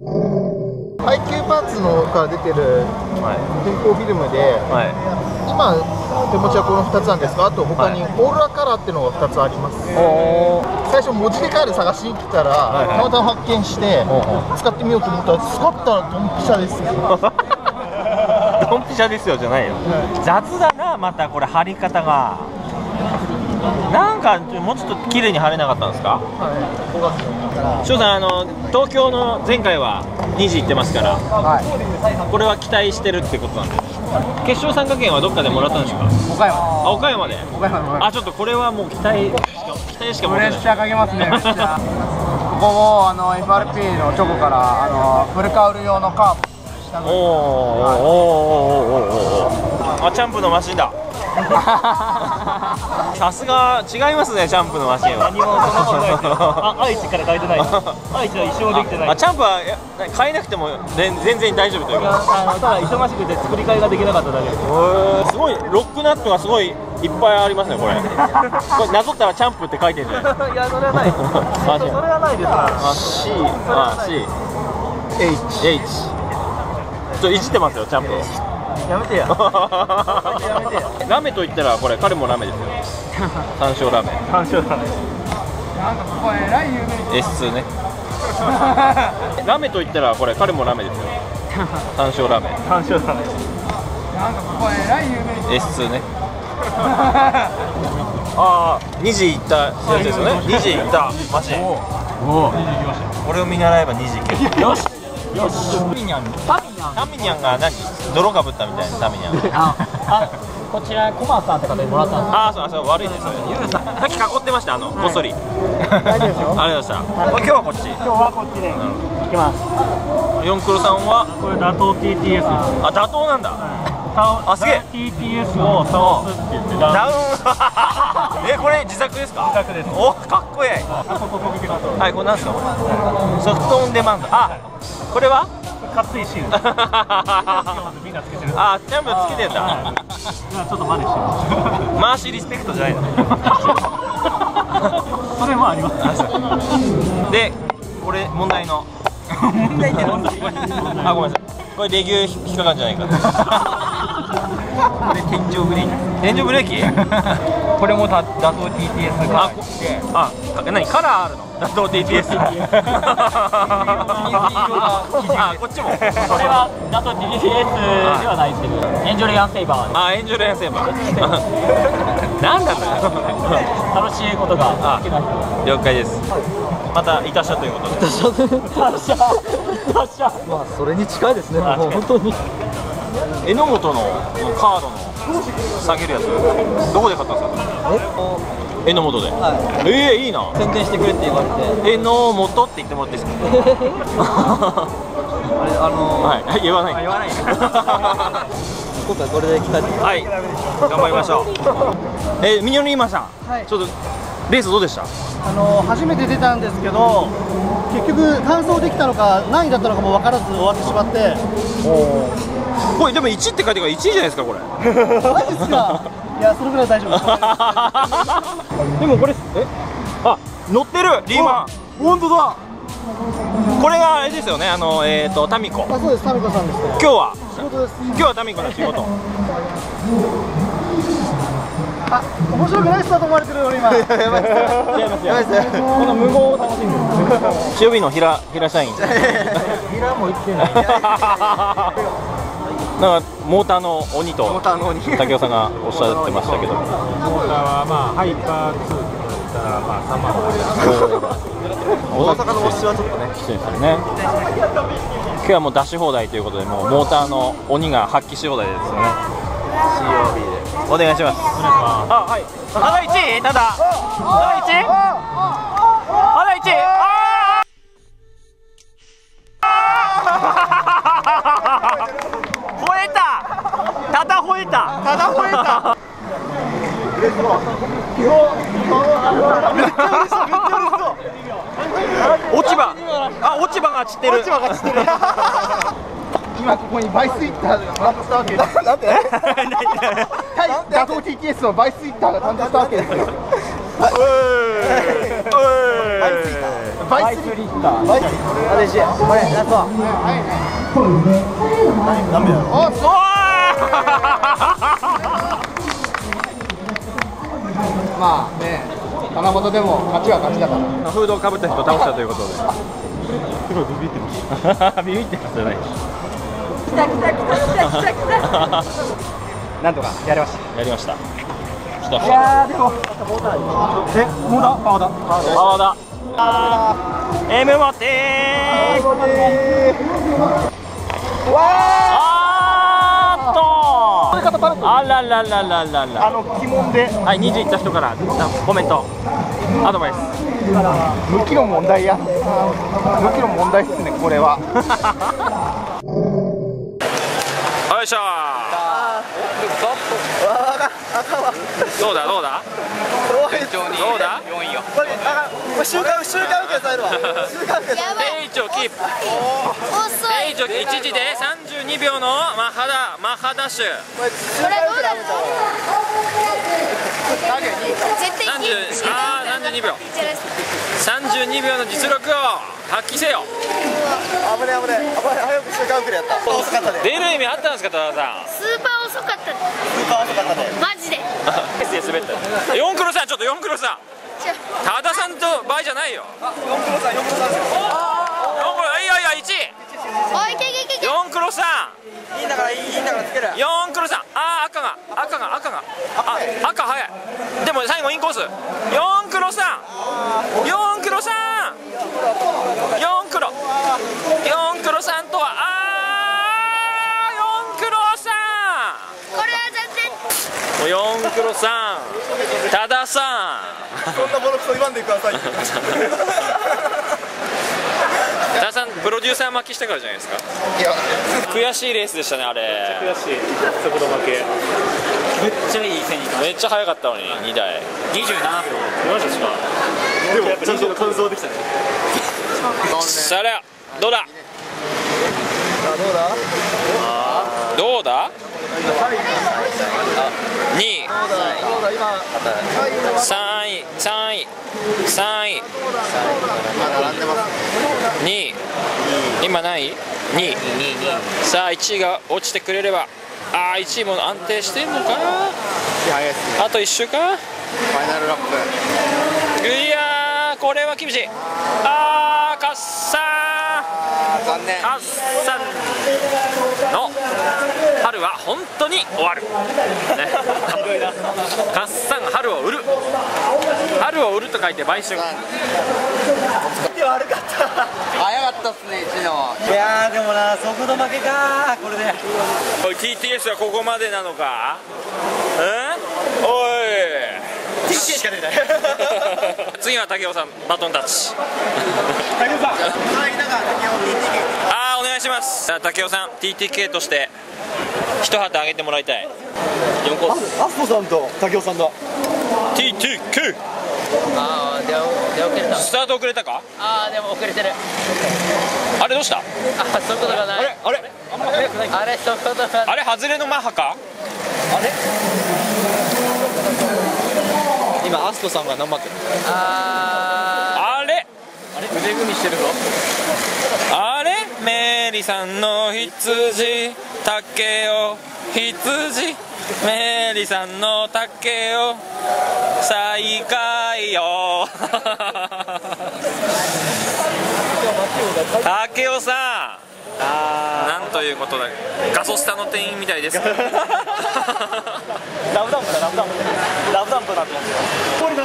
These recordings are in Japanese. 配給パーツのから出てる天候フィルムで、はい、今手持ちはこの2つなんですが、あと他にオーロラカラーっていうのが2つあります。最初文字でカール探しに来たら、たまたま発見して使ってみようと思ったら、使ったらドンピシャですよ。ドンピシャですよじゃないよ、はい、雑だな。またこれ貼り方がなんかもうちょっと綺麗に貼れなかったんですか。はい、翔さん、東京の前回は2時行ってますから、はい、これは期待してるってことなんで、決勝参加券はどっかでもらったんでしょうか。岡山。あ、岡山で。あ、ちょっとこれはもう期待しかもらえない。プレッシャーかけますね。ここもFRP のチョコからフルカウル用のカーブ下のあ、チャンプのマシンだ。さすが違いますね、チャンプのマシンは。何もあ、愛知から変えてない。愛知は一生できてない。チャンプは変えなくても全然大丈夫というか、ただ忙しくて作り替えができなかっただけです。すごいロックナットがすごいいっぱいありますね、これ。これなぞったらチャンプって書いてるんじゃない。いや、それはない。それはないですから。C、H、H。ちょっといじってますよ、チャンプを。やめてや。ラメと言ったら、これ彼もラメですよ。山椒ラメ。山椒ラメ。なんかここえらい有名。S2ね。ラメと言ったら、これ彼もラメですよ。山椒ラメ。山椒ラメ。なんかここえらい有名。S2ね。ああ、2時行ったやつですよね。2時行ったマシン。おお。これを見習えば2時行ける。よし。タミニャン、が何、泥かぶったみたいなタミニャン。あ、こちらコマさんって方にもらったんです。ああ、そうそう、悪いですよね。さっき囲ってました、こっそり。大丈夫ですよ。ありがとうございました。今日はこっち。今日はこっちで。行きます。ヨンクロさんは、これ打倒 TTS。あ、打倒なんだ。あ、すげえ。TTS を倒すって言ってダウン。これ自作ですか。自作です。お、かっこいい。はい、これなんですか、これ。ソフトオンデマンド。あ。これはカッツイシール。みんなつけてる。あ、全部つけてんだ。今ちょっとマネしてます。マーシーリスペクトじゃないの。それもあります。で、これ問題の。問題ってなんだ。あ、ごめんなさい。これレギュー引っかかるんじゃないか。これ天井ブレーキ。天井ブレーキ？これも打倒 TTS が。あ、何カラーあるの？打倒 TTS。 あ、こっちも。これは打倒 TTS ではないですけど、エンジョレアンセイバー。あ、エンジョレアンセイバー。何だろう。楽しいことが好きな人。了解です。またいたしたということで。いたした。まあそれに近いですね。もう本当に榎本のカードの下げるやつどこで買ったんですか。えのもとで。はい、いいな。宣伝してくれって言われて。えのもとって言ってもらっていいですか。あれ、はい、言わない。言わない。今回これで来た。はい。頑張りましょう。ミニオンリーマンさん。はい、ちょっとレースどうでした。初めて出たんですけど。結局完走できたのか、何位だったのかも分からず終わってしまって。これでも1って書いてるから1位じゃないですか、これ。マジですか。いや、それぐらい大丈夫です。でもこれ、あ、乗ってるリーマン。本当だ。これがあれですよね、タミコ。あ、そうです、タミコさんです。今日は。仕事です。今日はタミコの仕事。あ、面白くないスタート思われてるよ今。やばいです。やばいです。この無言を楽しんでる。塩日の平社員。平も生きてない。なんかモーターの鬼と竹雄さんがおっしゃってましたけど、モーターはまあハイパー2と言ったらまあサマー。大阪の推しはちょっとねきついですよね。今日はもう出し放題ということで、もうモーターの鬼が発揮し放題ですよね。 COB でお願いします。あ、はい、ただ1位、ただただ1位、ただ1位。ただ吠えた。落ち葉が散ってる。今ここにバイスイッターが担当したわけです。なんて？打倒TTSのバイスイッターが担当したわけですよ。まあね、棚本でも勝ちは勝ちだから。フードをかぶった人倒したということで。すごいビビってます。ビビってますじゃない。来た来た来た来た来た来た。なんとかやりました。やりました。いやーでもモーダー。え、モーダー？パワーだ。パワーだ。M モテー。わーっと。あらららららら。鬼門で。はい、20いった人からコメント、アドバイス。向きの問題や。向きの問題っすねこれは。よいしょ。どうだどうだどうだ4位よ。これ週間受けされるわ。定位置をキープ。定位置を一時で32秒のマハダッシュ。これどうだった？32秒。32秒の実力を発揮せよ。危ね危ね。早く週間受けるやった。出る意味あったんですか田中さん。スーパー遅かった。マジで。滑った。四クロさんちょっと四クロさん。多田さんと倍じゃないよ。4クロさん。いやいや1位。4クロさん。いいんだからつける。4クロさん。赤が。赤早い。でも最後インコース。4クロさんとは4クロさん、多田さん、そんなものくそ言わんでください。多田さん、プロデューサー負けしたからじゃないですか。いや、悔しいレースでしたね、あれ。めっちゃ悔しい、速度負け。めっちゃいい線にいった。めっちゃ速かったのに、2台。27秒。マジですか。でも、ちゃんと完走できたね。さあ、どうだ。どうだ。3位、2位、今ない2位。さあ1位が落ちてくれれば、ああ1位も安定してんのかな。あと1周か。ファイナルラップ。いやーこれは厳しい。ああカッサー残念。カッサーの春は本当に終わる。カッサン春を売る。春を売ると書いて売春。悪かった。早かったっすね一の。いやーでもな速度負けかこれで。おい TTS はここまでなのか。うん？おい。TTS しか出ない。次は竹雄さんバトンタッチ。竹雄さん。ああお願いします。竹雄さん TTK として。一旗あげてもらいたい。アスポさんと竹雄さんだ。TTK。ああ出遅れた。スタート遅れたか？ああでも遅れてる。あれどうした？あ速度がない。あれ？あんま速くない。あれ速度がない。あれ外れのマハか？あれ？今アスポさんが何番手？あれ？腕組みしてるぞ。あれ？メリさんの羊。竹を羊メリさんの竹を再開よ。竹雄さんなんということだ。ガソスタの店員みたいです。ラブダンプだラブダンプだと思って。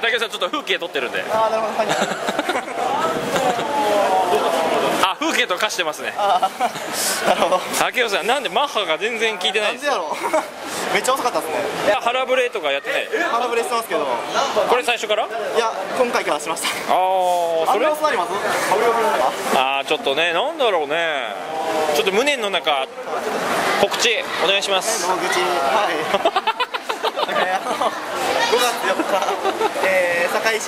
竹雄さんちょっと風景撮ってるんで。ああなるほど。風景と化してますね。竹雄さんなんでマッハが全然効いてないんですか。めっちゃ遅かったですね。腹ブレとかやってない。腹ブレしてますけど。これ最初から？いや今回からしました。ああそれ。ああちょっとねなんだろうね。ちょっと無念の中告知お願いします。告知はい。5月4日、堺市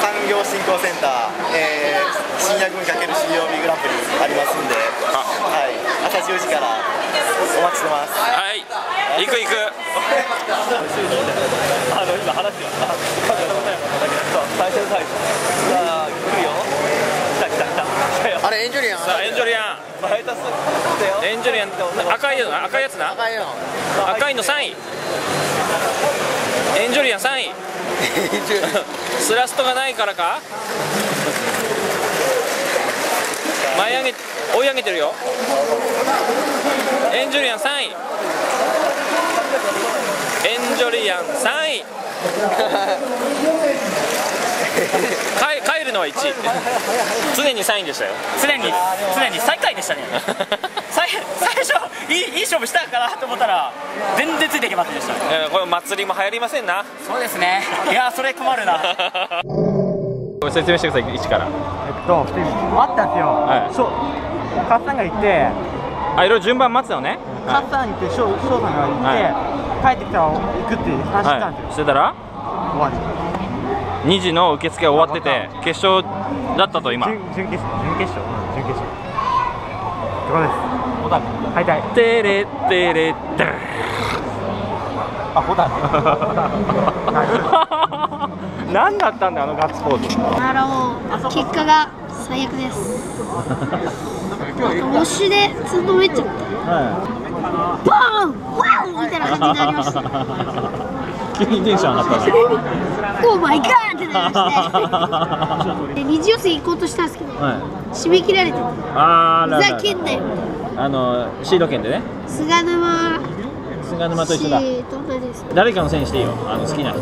産業振興センター、深夜組×資料日グランプリありますんで、はい、朝10時からお待ちしてます。はい、行く。最初最初。じゃあ来るよ。来た来た来た。あれエンジュリアン。さあエンジュリアン。前田さん。エンジュリアン赤いやつな、赤いやつな。赤いの。赤いの3位。エンジュリアン3位。スラストがないからか。前上げ追い上げてるよ。エンジュリアン3位。エンジュリアン3位。帰るのは1位、常に3位でしたよ、常に最下位でしたね、最初いい勝負したからと思ったら、全然ついていけませんでした、これ、祭りも流行りませんな、そうですね、いやー、それ困るな、説明してください、1から。あったんですよ、はい、そう、カッサンが行って、あ、いろいろ順番待つのね、カッサン行って、ショウさんが行って、はい、帰ってきたら行くって話したんですよ。はい、してたら2時の受付が終わってて決勝だったと今準決勝ってことです。ホタル敗退テレテレテレあ、ホタル何だったんだあのガッツポーズ。結果が最悪です。押しでつぶめちゃってバーンワーンみたいな感じになりました。急にテンション上がったね。オーマイガーってなりまして。二次予選行こうとしたんですけど、締め切られてて。ああ、ふざけんなよ。シード権でね。菅沼と一緒だ。誰かのせいにしていいよ。好きな人。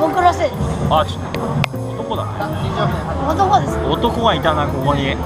僕のせいです。あ、ちょっと男だね。男です。男はいたなここに。